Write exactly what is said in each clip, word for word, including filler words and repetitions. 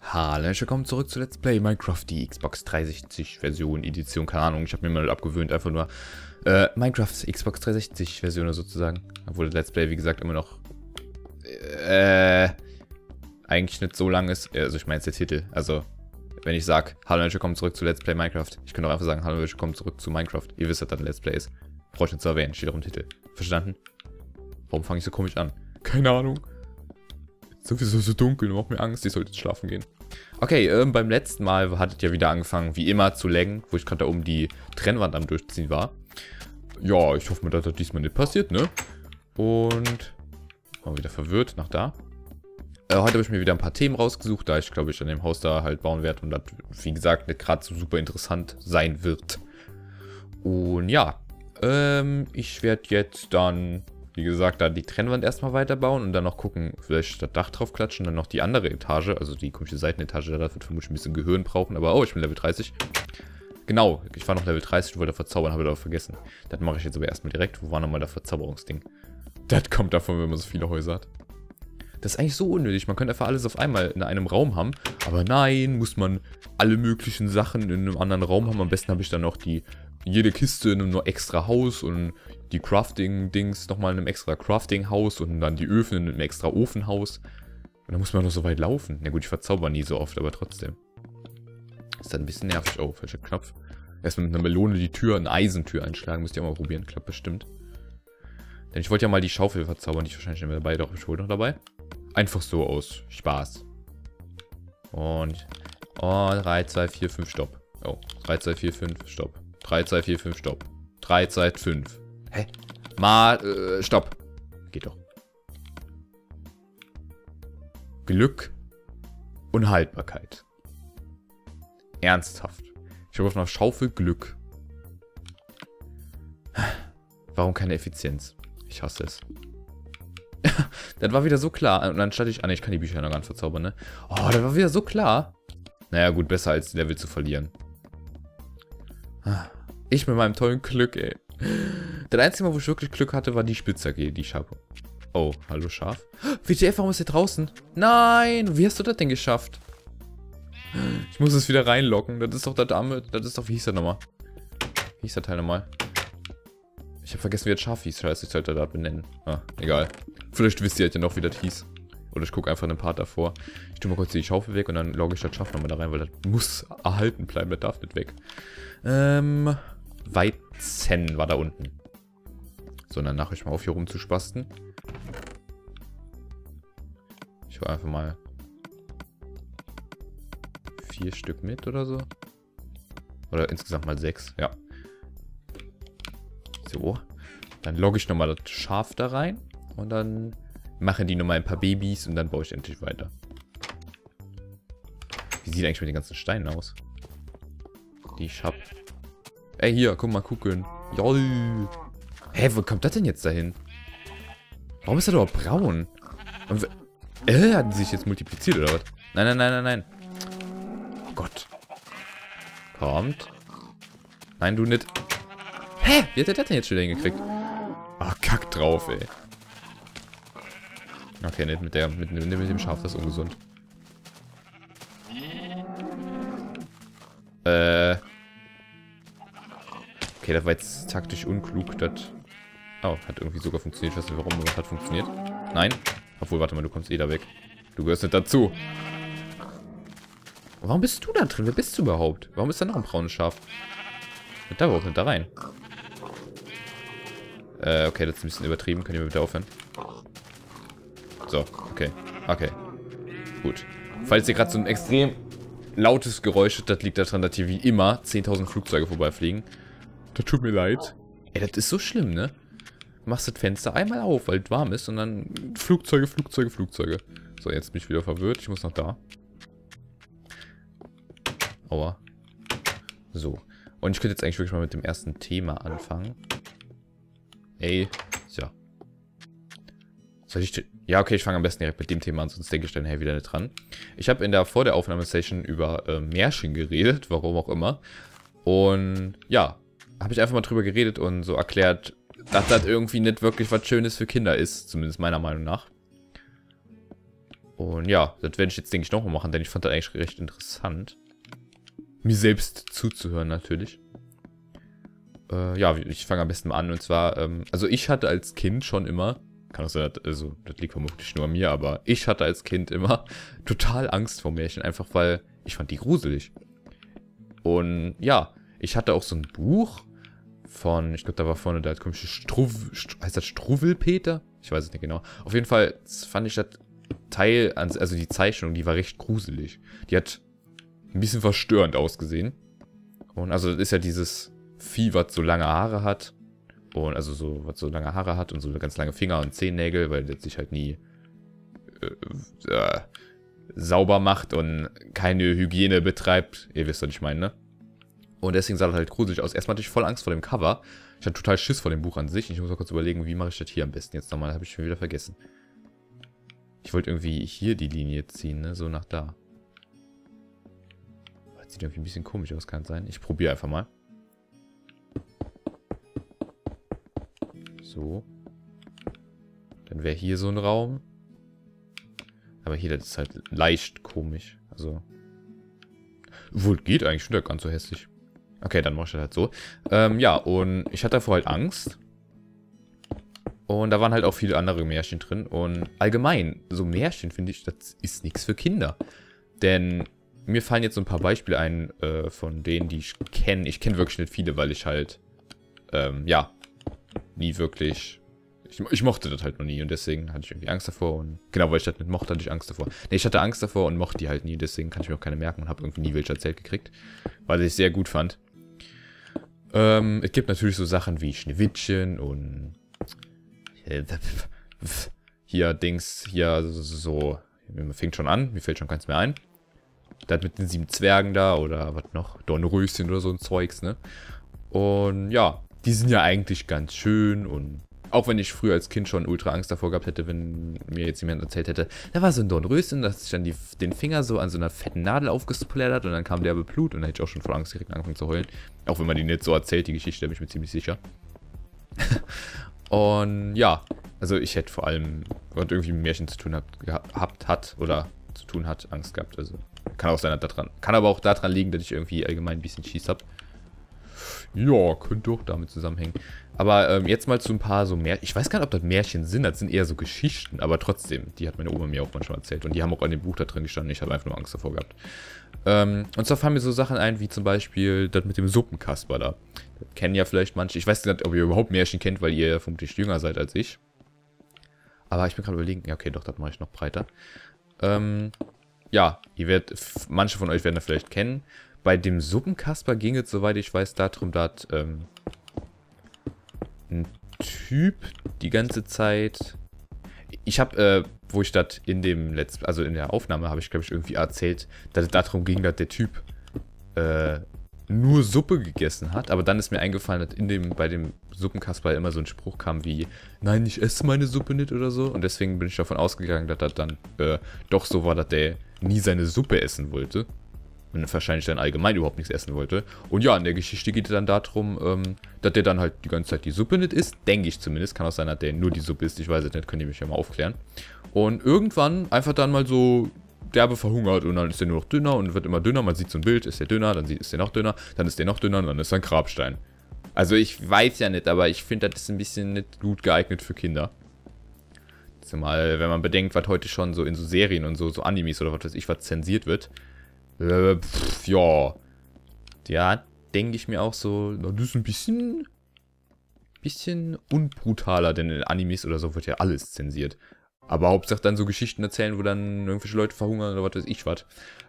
Hallo, willkommen zurück zu Let's Play Minecraft, die Xbox dreihundertsechzig Version Edition. Keine Ahnung, ich habe mir mal abgewöhnt, einfach nur äh, Minecrafts Xbox dreihundertsechzig Version sozusagen. Obwohl Let's Play, wie gesagt, immer noch äh, eigentlich nicht so lang ist. Also ich meine jetzt der Titel. Also wenn ich sage, hallo, willkommen zurück zu Let's Play Minecraft, ich kann doch einfach sagen, hallo, willkommen zurück zu Minecraft. Ihr wisst, dass das ein Let's Play ist. Brauche ich nicht zu erwähnen, steht auch im Titel. Verstanden? Warum fange ich so komisch an? Keine Ahnung. Sowieso so dunkel, macht mir Angst, ich sollte jetzt schlafen gehen. Okay, ähm, beim letzten Mal hat es ja wieder angefangen, wie immer, zu laggen, wo ich gerade da oben die Trennwand am Durchziehen war. Ja, ich hoffe mal, dass das diesmal nicht passiert, ne? Und mal wieder verwirrt, nach da. Äh, heute habe ich mir wieder ein paar Themen rausgesucht, da ich, glaube ich, an dem Haus da halt bauen werde und das, wie gesagt, nicht gerade so super interessant sein wird. Und ja, ähm, ich werde jetzt dann... Wie gesagt, da die Trennwand erstmal weiterbauen und dann noch gucken, vielleicht das Dach drauf klatschen, dann noch die andere Etage, also die komische Seitenetage, da wird vermutlich ein bisschen Gehirn brauchen, aber oh, ich bin Level dreißig. Genau, ich war noch Level dreißig, wollte verzaubern, habe ich aber vergessen. Das mache ich jetzt aber erstmal direkt. Wo war nochmal das Verzauberungsding? Das kommt davon, wenn man so viele Häuser hat. Das ist eigentlich so unnötig, man könnte einfach alles auf einmal in einem Raum haben, aber nein, muss man alle möglichen Sachen in einem anderen Raum haben. Am besten habe ich dann noch die... Jede Kiste in einem extra Haus und die Crafting-Dings nochmal in einem extra Crafting-Haus und dann die Öfen in einem extra Ofenhaus. Und dann muss man noch so weit laufen. Na gut, ich verzauber nie so oft, aber trotzdem. Ist dann ein bisschen nervig. Oh, falscher Knopf. Erstmal mit einer Melone die Tür, eine Eisentür einschlagen. Müsst ihr auch mal probieren, klappt bestimmt. Denn ich wollte ja mal die Schaufel verzaubern, die ich wahrscheinlich nicht mehr dabei, doch ich wohl noch dabei. Einfach so aus Spaß. Und, oh, drei, zwei, vier, fünf, stopp. Oh, drei, zwei, vier, fünf, stopp. drei, zwei, vier, fünf, stopp. drei, zwei, fünf. Hä? Mal, äh, stopp. Geht doch. Glück und Haltbarkeit. Ernsthaft. Ich habe auf einer Schaufel Glück. Warum keine Effizienz? Ich hasse es. Das war wieder so klar. Und anstatt ich... Ah, ne, ich kann die Bücher noch ganz verzaubern, ne? Oh, das war wieder so klar. Naja, gut, besser als Level zu verlieren. Ich mit meinem tollen Glück, ey. Das einzige Mal, wo ich wirklich Glück hatte, war die Spitzhacke, die ich habe. Oh, hallo Schaf. W T F, warum ist der draußen? Nein, wie hast du das denn geschafft? Ich muss es wieder reinlocken. Das ist doch der Dame. Das ist doch, wie hieß das nochmal? Wie hieß der Teil nochmal? Ich habe vergessen, wie das Schaf hieß. Scheiße, ich sollte das benennen. Ah, egal. Vielleicht wisst ihr ja noch, wie das hieß. Oder ich gucke einfach einen Part davor. Ich tue mal kurz die Schaufel weg und dann logge ich das Schaf nochmal da rein, weil das muss erhalten bleiben. Das darf nicht weg. Ähm, Weizen war da unten. So, dann mache ich mal auf, hier rumzuspasten. Ich hole einfach mal vier Stück mit oder so. Oder insgesamt mal sechs, ja. So, dann logge ich nochmal das Schaf da rein und dann machen die nochmal ein paar Babys und dann baue ich endlich weiter. Wie sieht eigentlich mit den ganzen Steinen aus? Die ich hab. Ey, hier, guck mal, gucken. Joll. Hä, wo kommt das denn jetzt dahin? Warum ist er doch braun? Und äh, hatten sie sich jetzt multipliziert oder was? Nein, nein, nein, nein, nein. Oh Gott. Kommt. Nein, du nicht. Hä? Wie hat er das denn jetzt schon hingekriegt? Ah, kack drauf, ey. Okay, nicht mit der, mit, mit dem Schaf, das ist ungesund. Äh. Okay, das war jetzt taktisch unklug, das... Oh, hat irgendwie sogar funktioniert. Ich weiß nicht warum, aber hat funktioniert. Nein. Obwohl, warte mal, du kommst eh da weg. Du gehörst nicht dazu. Warum bist du da drin? Wer bist du überhaupt? Warum ist da noch ein braunes Schaf? Da überhaupt nicht da rein. Äh, okay, das ist ein bisschen übertrieben. Könnt ihr mir bitte aufhören? So, okay. Okay. Gut. Falls ihr gerade so ein extrem lautes Geräusch, das liegt daran, dass hier wie immer zehntausend Flugzeuge vorbeifliegen. Das tut mir leid. Ey, das ist so schlimm, ne? Du machst das Fenster einmal auf, weil es warm ist und dann Flugzeuge, Flugzeuge, Flugzeuge. So, jetzt bin ich wieder verwirrt. Ich muss noch da. Aua. So. Und ich könnte jetzt eigentlich wirklich mal mit dem ersten Thema anfangen. Ey. So. Soll ich... Ja, okay, ich fange am besten direkt mit dem Thema an, sonst denke ich dann hey, wieder nicht dran. Ich habe in der vor der Aufnahmesession über äh, Märchen geredet, warum auch immer. Und ja, habe ich einfach mal drüber geredet und so erklärt, dass das irgendwie nicht wirklich was Schönes für Kinder ist, zumindest meiner Meinung nach. Und ja, das werde ich jetzt, denke ich, nochmal machen, denn ich fand das eigentlich recht interessant. Mir selbst zuzuhören natürlich. Äh, ja, ich fange am besten mal an. Und zwar, ähm, also ich hatte als Kind schon immer, kann auch sein, also das liegt vermutlich nur an mir, aber ich hatte als Kind immer total Angst vor Märchen, einfach weil ich fand die gruselig. Und ja, ich hatte auch so ein Buch von, ich glaube, da war vorne der komische Struw, heißt das Struwwelpeter? Ich weiß es nicht genau. Auf jeden Fall fand ich das Teil, also die Zeichnung, die war recht gruselig. Die hat ein bisschen verstörend ausgesehen. Und also das ist ja dieses Vieh, was so lange Haare hat. Und also so, was so lange Haare hat und so ganz lange Finger und Zehennägel, weil das sich halt nie äh, äh, sauber macht und keine Hygiene betreibt. Ihr wisst, was ich meine, ne? Und deswegen sah das halt gruselig aus. Erstmal hatte ich voll Angst vor dem Cover. Ich hatte total Schiss vor dem Buch an sich. Ich muss mal kurz überlegen, wie mache ich das hier am besten jetzt nochmal. Das habe ich schon wieder vergessen. Ich wollte irgendwie hier die Linie ziehen, ne? So nach da. Das sieht irgendwie ein bisschen komisch aus, kann sein. Ich probiere einfach mal. So. Dann wäre hier so ein Raum. Aber hier, das ist halt leicht komisch. Also. Wohl geht eigentlich schon ganz so hässlich. Okay, dann mache ich das halt so. Ähm, ja, und ich hatte davor halt Angst. Und da waren halt auch viele andere Märchen drin. Und allgemein, so Märchen, finde ich, das ist nichts für Kinder. Denn mir fallen jetzt so ein paar Beispiele ein, äh, von denen, die ich kenne. Ich kenne wirklich nicht viele, weil ich halt, ähm, ja, nie wirklich... Ich, ich mochte das halt noch nie und deswegen hatte ich irgendwie Angst davor. Und genau, weil ich das nicht mochte, hatte ich Angst davor. Ne, ich hatte Angst davor und mochte die halt nie, deswegen kann ich mir auch keine merken und habe irgendwie nie welche erzählt gekriegt, weil ich es sehr gut fand. Ähm, es gibt natürlich so Sachen wie Schneewittchen und hier Dings, hier so, mir fängt schon an, mir fällt schon keins mehr ein. Das mit den sieben Zwergen da oder was noch, Dornröschen oder so ein Zeugs, ne? Und ja, die sind ja eigentlich ganz schön und auch wenn ich früher als Kind schon ultra Angst davor gehabt hätte, wenn mir jetzt jemand erzählt hätte, da war so ein Dornröschen, dass ich dann die, den Finger so an so einer fetten Nadel aufgesplattert und dann kam derbe Blut und dann hätte ich auch schon vor Angst direkt angefangen zu heulen. Auch wenn man die nicht so erzählt, die Geschichte, bin ich mir ziemlich sicher. Und ja, also ich hätte vor allem, was irgendwie mit Märchen zu tun habt, gehabt hat oder zu tun hat, Angst gehabt. Also kann auch sein, dass da dran, kann aber auch daran liegen, dass ich irgendwie allgemein ein bisschen Schiss habe. Ja, könnte auch damit zusammenhängen. Aber ähm, jetzt mal zu ein paar so Märchen. Ich weiß gar nicht, ob das Märchen sind. Das sind eher so Geschichten. Aber trotzdem, die hat meine Oma mir auch manchmal erzählt. Und die haben auch in dem Buch da drin gestanden. Ich habe einfach nur Angst davor gehabt. Ähm, und zwar fallen mir so Sachen ein, wie zum Beispiel das mit dem Suppenkasper da. Das kennen ja vielleicht manche. Ich weiß nicht, ob ihr überhaupt Märchen kennt, weil ihr vermutlich jünger seid als ich. Aber ich bin gerade überlegen. Ja, okay, doch, das mache ich noch breiter. Ähm, ja, ihr werdet, manche von euch werden das vielleicht kennen. Bei dem Suppenkasper ging es, soweit ich weiß, darum, dass ähm, ein Typ die ganze Zeit... Ich habe, äh, wo ich das in dem letzten, also in der Aufnahme habe ich, glaube ich, irgendwie erzählt, dass es darum ging, dass der Typ äh, nur Suppe gegessen hat. Aber dann ist mir eingefallen, dass in dem, bei dem Suppenkasper immer so ein Spruch kam wie, nein, ich esse meine Suppe nicht oder so. Und deswegen bin ich davon ausgegangen, dass das dann äh, doch so war, dass der nie seine Suppe essen wollte. Und wahrscheinlich dann allgemein überhaupt nichts essen wollte. Und ja, in der Geschichte geht es dann darum, ähm, dass der dann halt die ganze Zeit die Suppe nicht isst. Denke ich zumindest. Kann auch sein, dass der nur die Suppe isst. Ich weiß es nicht, könnt ihr mich ja mal aufklären. Und irgendwann einfach dann mal so derbe verhungert. Und dann ist der nur noch dünner und wird immer dünner. Man sieht so ein Bild, ist der dünner, dann ist der noch dünner, dann ist der noch dünner und dann ist er ein Grabstein. Also ich weiß ja nicht, aber ich finde, das ist ein bisschen nicht gut geeignet für Kinder. Zumal, wenn man bedenkt, was heute schon so in so Serien und so, so Animes oder was weiß ich, was zensiert wird. Äh, pf, ja. Ja, denke ich mir auch so, das ist ein bisschen, bisschen unbrutaler, denn in Animes oder so wird ja alles zensiert. Aber Hauptsache dann so Geschichten erzählen, wo dann irgendwelche Leute verhungern oder was weiß ich was.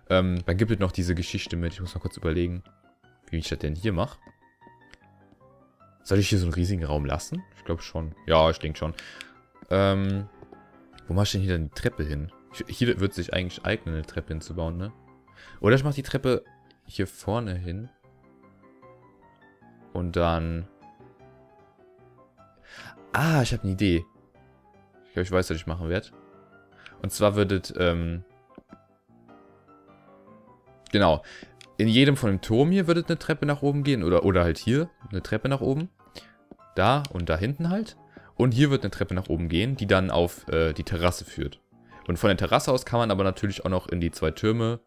Ähm, dann gibt es noch diese Geschichte mit, ich muss mal kurz überlegen, wie ich das denn hier mache. Soll ich hier so einen riesigen Raum lassen? Ich glaube schon. Ja, ich denke schon. Ähm, wo mache ich denn hier dann die Treppe hin? Ich, hier wird sich eigentlich eignen, eine Treppe hinzubauen, ne? Oder ich mache die Treppe hier vorne hin. Und dann... Ah, ich habe eine Idee. Ich glaube, ich weiß, was ich machen werde. Und zwar würdet... Ähm genau. In jedem von dem Turm hier würdet eine Treppe nach oben gehen. Oder, oder halt hier eine Treppe nach oben. Da und da hinten halt. Und hier wird eine Treppe nach oben gehen, die dann auf äh, die Terrasse führt. Und von der Terrasse aus kann man aber natürlich auch noch in die zwei Türme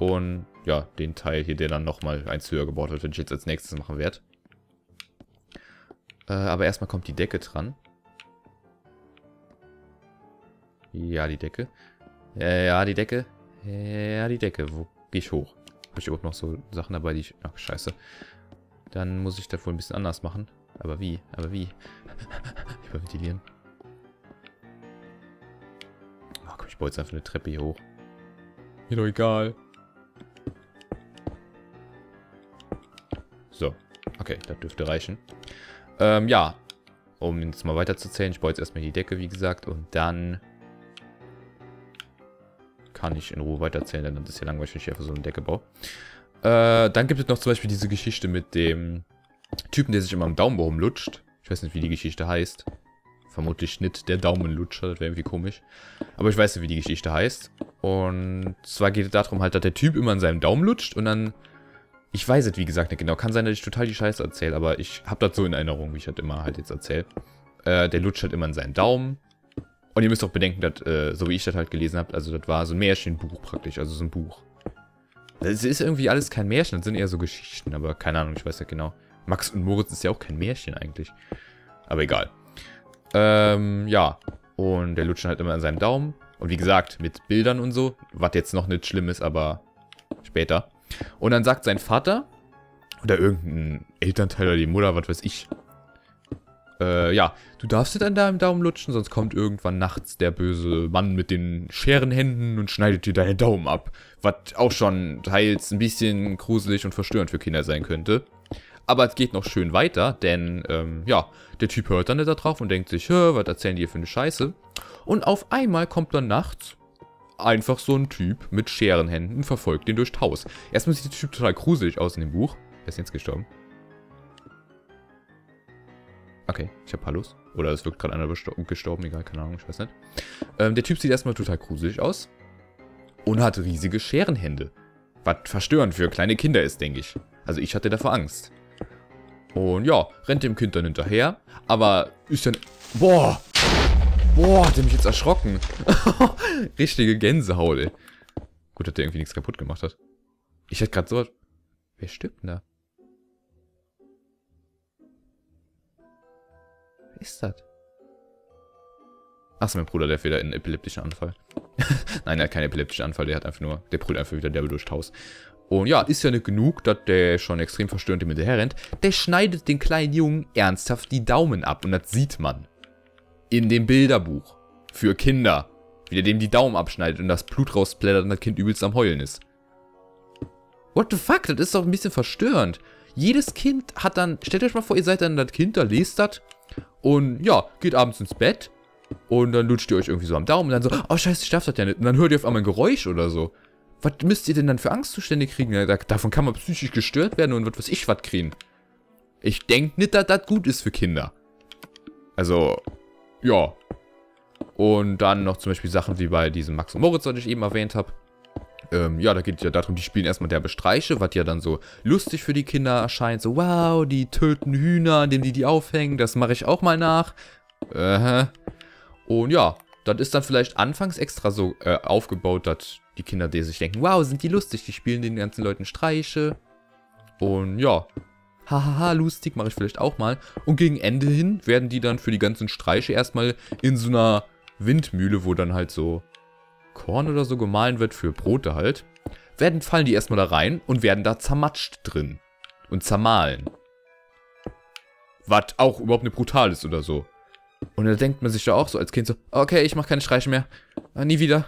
und ja, den Teil hier, der dann nochmal eins höher gebaut wird, den ich jetzt als nächstes machen werde. Äh, aber erstmal kommt die Decke dran. Ja, die Decke. Ja, die Decke. Ja, die Decke. Wo gehe ich hoch? Habe ich auch noch so Sachen dabei, die ich... Ach, scheiße. Dann muss ich das wohl ein bisschen anders machen. Aber wie? Aber wie? Überventilieren. Oh, komm, ich baue jetzt einfach eine Treppe hier hoch. Mir doch egal. So. Okay, das dürfte reichen. Ähm, ja. Um jetzt mal weiterzuzählen. Ich baue jetzt erstmal die Decke, wie gesagt. Und dann... kann ich in Ruhe weiterzählen, denn das ist ja langweilig, wenn ich einfach so eine Decke baue. Äh, dann gibt es noch zum Beispiel diese Geschichte mit dem Typen, der sich immer am Daumen rumlutscht. Ich weiß nicht, wie die Geschichte heißt. Vermutlich Schnitt der Daumenlutscher, das wäre irgendwie komisch. Aber ich weiß nicht, wie die Geschichte heißt. Und zwar geht es darum halt, dass der Typ immer an seinem Daumen lutscht und dann... Ich weiß es, wie gesagt, nicht genau. Kann sein, dass ich total die Scheiße erzähle, aber ich habe das so in Erinnerung, wie ich das immer halt jetzt erzähle. Äh, der lutscht halt immer an seinen Daumen. Und ihr müsst auch bedenken, dass, äh, so wie ich das halt gelesen habe, also das war so ein Märchenbuch praktisch, also so ein Buch. Es ist irgendwie alles kein Märchen, das sind eher so Geschichten, aber keine Ahnung, ich weiß ja genau. Max und Moritz ist ja auch kein Märchen eigentlich. Aber egal. Ähm, ja. Und der lutscht halt immer an seinem Daumen. Und wie gesagt, mit Bildern und so, was jetzt noch nicht schlimm ist, aber später. Und dann sagt sein Vater, oder irgendein Elternteil oder die Mutter, was weiß ich, Äh, ja, du darfst nicht an deinem Daumen lutschen, sonst kommt irgendwann nachts der böse Mann mit den Scherenhänden und schneidet dir deinen Daumen ab. Was auch schon teils ein bisschen gruselig und verstörend für Kinder sein könnte. Aber es geht noch schön weiter, denn, ähm, ja, der Typ hört dann nicht da drauf und denkt sich, hä, was erzählen die hier für eine Scheiße? Und auf einmal kommt dann nachts einfach so ein Typ mit Scherenhänden und verfolgt den durchs Haus. Erstmal sieht der Typ total gruselig aus in dem Buch. Er ist jetzt gestorben. Okay, ich habe Hallos. Oder es wirkt gerade einer gestorben, egal, keine Ahnung, ich weiß nicht. Ähm, der Typ sieht erstmal total gruselig aus. Und hat riesige Scherenhände. Was verstörend für kleine Kinder ist, denke ich. Also ich hatte davor Angst. Und ja, rennt dem Kind dann hinterher. Aber ist dann... Boah! Boah, hat der mich jetzt erschrocken. Richtige Gänsehaut, ey. Gut, dass der irgendwie nichts kaputt gemacht hat. Ich hätte gerade so... Wer stirbt denn da? Ist das? Achso, mein Bruder, der hat wieder einen epileptischen Anfall. Nein, er hat keinen epileptischen Anfall, der hat einfach nur, der brüllt einfach wieder derbe durchs Haus. Und ja, ist ja nicht genug, dass der schon extrem verstörend mit hinterher rennt. Der schneidet den kleinen Jungen ernsthaft die Daumen ab und das sieht man. In dem Bilderbuch. Für Kinder. Wie der dem die Daumen abschneidet und das Blut rausplättert und das Kind übelst am Heulen ist. What the fuck, das ist doch ein bisschen verstörend. Jedes Kind hat dann, stellt euch mal vor, ihr seid dann das Kind, da lest das. Und ja, geht abends ins Bett und dann lutscht ihr euch irgendwie so am Daumen und dann so, oh scheiße, ich darf das ja nicht. Und dann hört ihr auf einmal ein Geräusch oder so. Was müsst ihr denn dann für Angstzustände kriegen? Ja, davon kann man psychisch gestört werden und was weiß ich was kriegen. Ich denke nicht, dass das gut ist für Kinder. Also, ja. Und dann noch zum Beispiel Sachen wie bei diesem Max und Moritz, was ich eben erwähnt habe. Ähm, ja, da geht es ja darum, die spielen erstmal derbe Streiche, was ja dann so lustig für die Kinder erscheint. So, wow, die töten Hühner, indem die die aufhängen, das mache ich auch mal nach. Äh, und ja, das ist dann vielleicht anfangs extra so äh, aufgebaut, dass die Kinder die sich denken, wow, sind die lustig, die spielen den ganzen Leuten Streiche. Und ja, hahaha, lustig, mache ich vielleicht auch mal. Und gegen Ende hin werden die dann für die ganzen Streiche erstmal in so einer Windmühle, wo dann halt so... Korn oder so gemahlen wird für Brote halt, werden fallen die erstmal da rein und werden da zermatscht drin. Und zermahlen. Was auch überhaupt nicht brutal ist oder so. Und da denkt man sich ja auch so als Kind so, okay, ich mache keine Streiche mehr. Ah, nie wieder.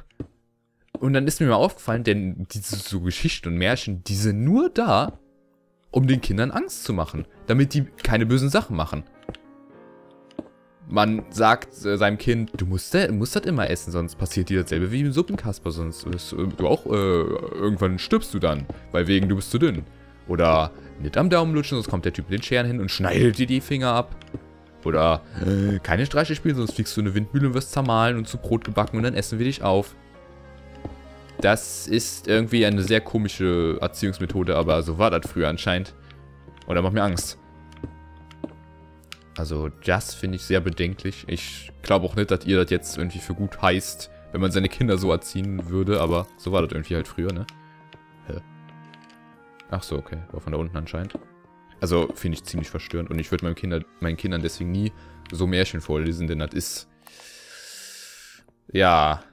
Und dann ist mir mal aufgefallen, denn diese so Geschichten und Märchen, die sind nur da, um den Kindern Angst zu machen. Damit die keine bösen Sachen machen. Man sagt äh, seinem Kind, du musst, musst das immer essen, sonst passiert dir dasselbe wie im Suppenkasper, sonst wirst äh, du auch, äh, irgendwann stirbst du dann, weil wegen du bist zu dünn. Oder nicht am Daumen lutschen, sonst kommt der Typ mit den Scheren hin und schneidet dir die Finger ab. Oder äh, keine Streiche spielen, sonst fliegst du in eine Windmühle und wirst zermahlen und zu Brot gebacken und dann essen wir dich auf. Das ist irgendwie eine sehr komische Erziehungsmethode, aber so war das früher anscheinend. Und da macht mir Angst. Also das finde ich sehr bedenklich. Ich glaube auch nicht, dass ihr das jetzt irgendwie für gut heißt, wenn man seine Kinder so erziehen würde, aber so war das irgendwie halt früher, ne? Hä? Ach so, okay. War von da unten anscheinend. Also finde ich ziemlich verstörend und ich würde meinen Kindern, meinen Kindern deswegen nie so Märchen vorlesen, denn das ist... Ja,